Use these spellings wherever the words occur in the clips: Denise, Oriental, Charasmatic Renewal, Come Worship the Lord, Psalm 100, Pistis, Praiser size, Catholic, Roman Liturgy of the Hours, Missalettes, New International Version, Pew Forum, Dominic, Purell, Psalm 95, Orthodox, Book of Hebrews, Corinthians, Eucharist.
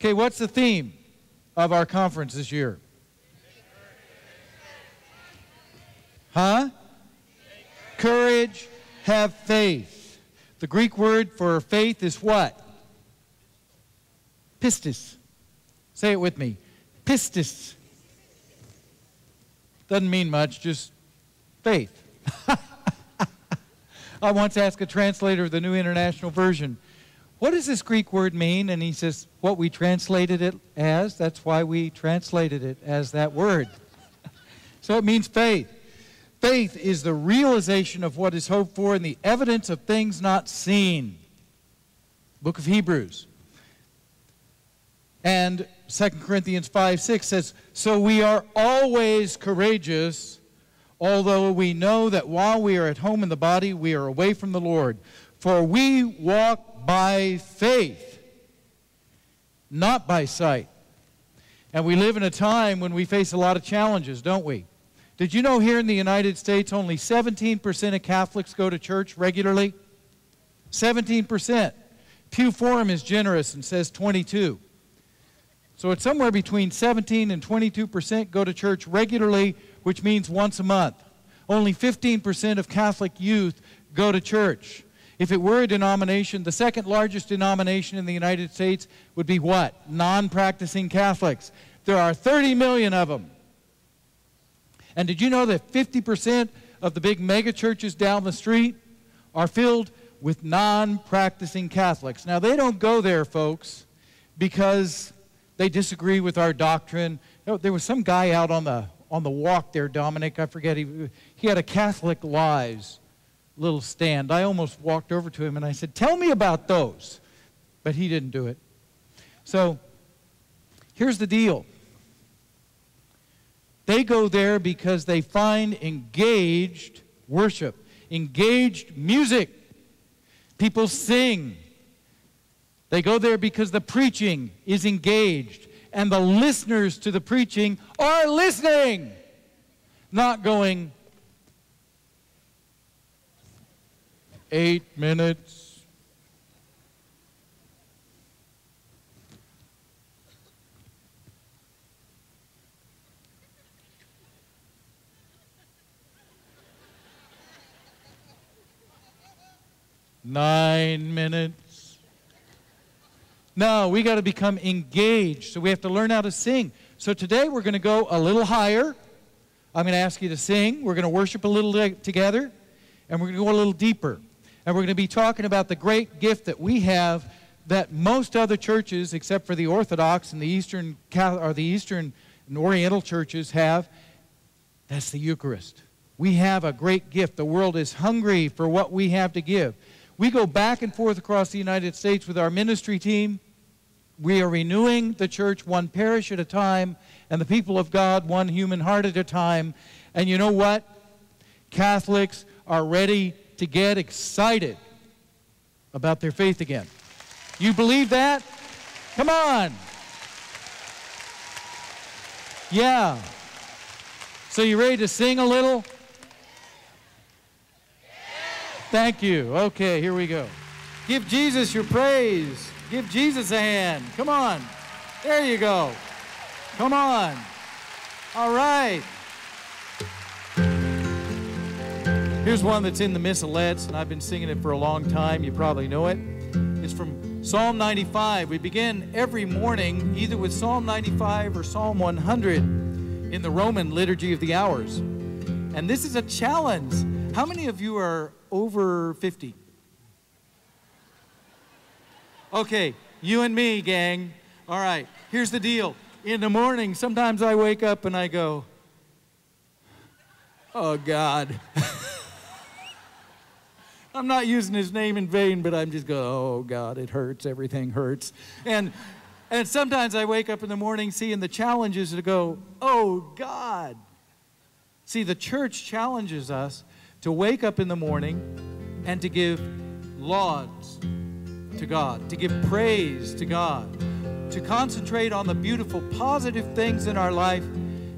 Okay, what's the theme of our conference this year? Huh? Courage, have faith. The Greek word for faith is what? Pistis. Say it with me. Pistis. Doesn't mean much, just faith. I once asked a translator of the New International Version, what does this Greek word mean? And he says, what we translated it as, that's why we translated it as that word. So it means faith. Faith is the realization of what is hoped for and the evidence of things not seen. Book of Hebrews. And 2 Corinthians 5:6 says, so we are always courageous, although we know that while we are at home in the body, we are away from the Lord. For we walk by faith, not by sight. And we live in a time when we face a lot of challenges, don't we? Did you know here in the United States only 17% of Catholics go to church regularly? 17%. Pew Forum is generous and says 22. So it's somewhere between 17 and 22% go to church regularly, which means once a month. Only 15% of Catholic youth go to church. If it were a denomination, the second largest denomination in the United States would be what? Non-practicing Catholics. There are 30 million of them. And did you know that 50% of the big mega churches down the street are filled with non-practicing Catholics? Now, they don't go there, folks, because they disagree with our doctrine. There was some guy out on the walk there, Dominic. I forget. He had a Catholic Lives little stand. I almost walked over to him and I said, tell me about those. But he didn't do it. So here's the deal. They go there because they find engaged worship, engaged music. People sing. They go there because the preaching is engaged and the listeners to the preaching are listening, not going 8 minutes. Nine minutes. No, we got to become engaged, so we have to learn how to sing. So today we're going to go a little higher. I'm going to ask you to sing. We're going to worship a little together, and we're going to go a little deeper. And we're going to be talking about the great gift that we have that most other churches, except for the Orthodox and the Eastern and Oriental churches have. That's the Eucharist. We have a great gift. The world is hungry for what we have to give. We go back and forth across the United States with our ministry team. We are renewing the church one parish at a time and the people of God one human heart at a time. And you know what? Catholics are ready to get excited about their faith again. You believe that? Come on. Yeah. So you ready to sing a little? Thank you. Okay, here we go. Give Jesus your praise. Give Jesus a hand. Come on. There you go. Come on. All right. Here's one that's in the Missalettes, and I've been singing it for a long time. You probably know it. It's from Psalm 95. We begin every morning either with Psalm 95 or Psalm 100 in the Roman Liturgy of the Hours. And this is a challenge. How many of you are over 50? Okay, you and me, gang. All right, here's the deal. In the morning, sometimes I wake up and I go, oh, God. I'm not using his name in vain, but I'm just going, oh, God, it hurts. Everything hurts. And sometimes I wake up in the morning seeing the challenges to go, oh, God. See, the church challenges us to wake up in the morning and to give lauds to God, to give praise to God, to concentrate on the beautiful, positive things in our life.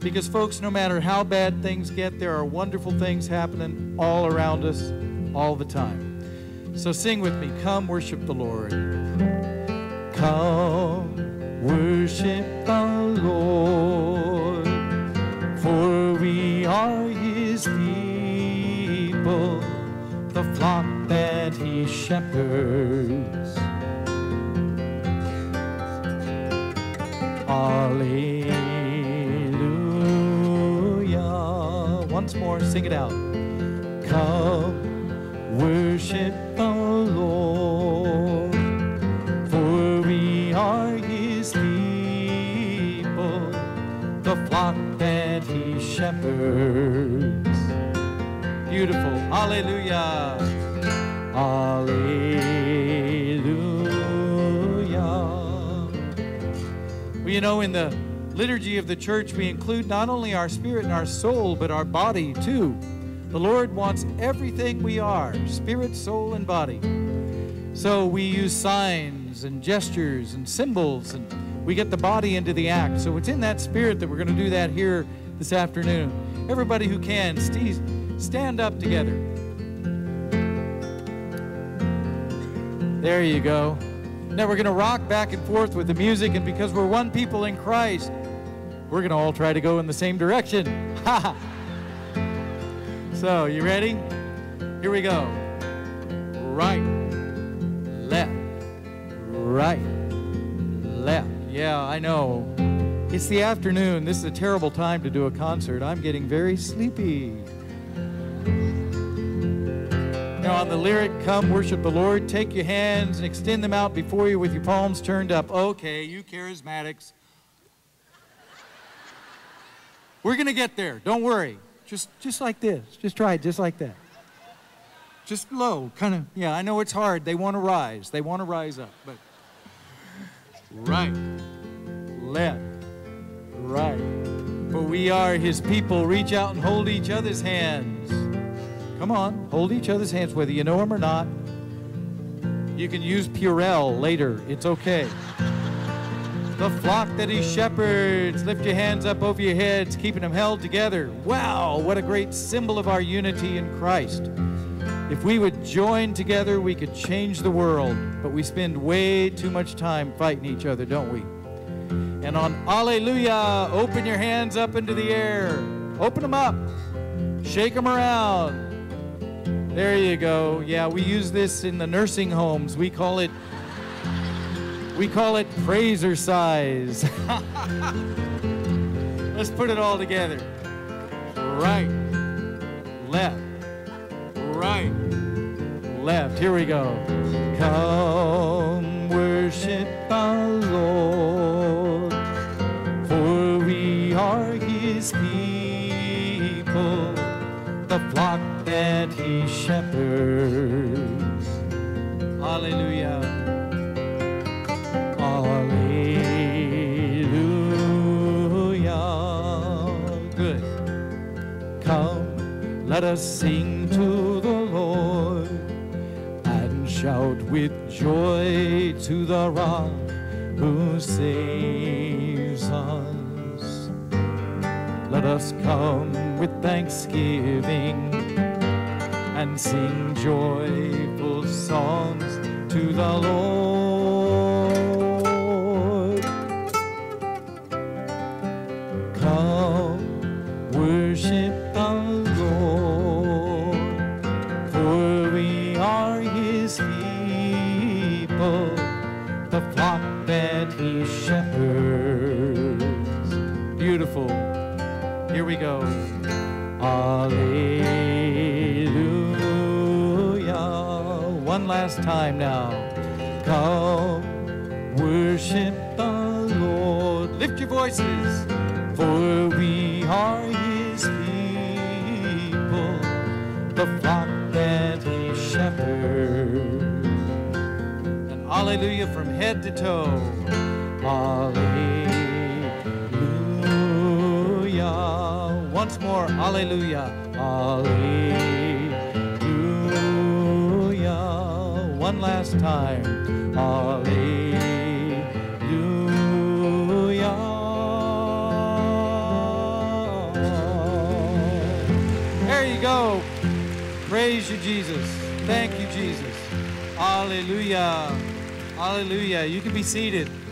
Because, folks, no matter how bad things get, there are wonderful things happening all around us, all the time. So sing with me, come worship the Lord. Come worship the Lord, for we are his people, the flock that he shepherds. Alleluia. Once more, sing it out. Come, worship the Lord, for we are his people, the flock that he shepherds. Beautiful. Alleluia. Alleluia. Well, you know, in the liturgy of the church, we include not only our spirit and our soul, but our body too. The Lord wants everything we are, spirit, soul, and body. So we use signs and gestures and symbols, and we get the body into the act. So it's in that spirit that we're going to do that here this afternoon. Everybody who can, stand up together. There you go. Now we're going to rock back and forth with the music, and because we're one people in Christ, we're going to all try to go in the same direction. Ha ha! So, you ready? Here we go. Right, left, right, left. Yeah, I know. It's the afternoon. This is a terrible time to do a concert. I'm getting very sleepy. Now, on the lyric, come worship the Lord, take your hands and extend them out before you with your palms turned up. Okay, you charismatics. We're going to get there. Don't worry. Just like this. Just try it just like that. Just low, kind of. Yeah, I know it's hard. They want to rise. They want to rise up. But right, left, right. For we are his people. Reach out and hold each other's hands. Come on, hold each other's hands, whether you know them or not. You can use Purell later. It's okay. The flock that he shepherds. Lift your hands up over your heads, keeping them held together. Wow, what a great symbol of our unity in Christ. If we would join together, we could change the world, but we spend way too much time fighting each other, don't we? And on Alleluia, open your hands up into the air. Open them up. Shake them around. There you go. Yeah, we use this in the nursing homes. We call it Praiser size. Let's put it all together. Right, left, right, left. Here we go. Come worship the Lord, for we are his people, the flock that he shepherds. Hallelujah. Hallelujah. Good. Come, let us sing to the Lord and shout with joy to the rock who saves us. Let us come with thanksgiving and sing joyful songs to the Lord. Come, worship the Lord, for we are his people, the flock that he shepherds. Beautiful. Here we go. Alleluia. One last time now. Come, worship the Lord. Lift your voices. For we are his people, the flock that he shepherds. And hallelujah from head to toe. Hallelujah. Once more, hallelujah. Hallelujah. One last time. Hallelujah. Go. Praise you, Jesus. Thank you, Jesus. Hallelujah. Hallelujah. You can be seated.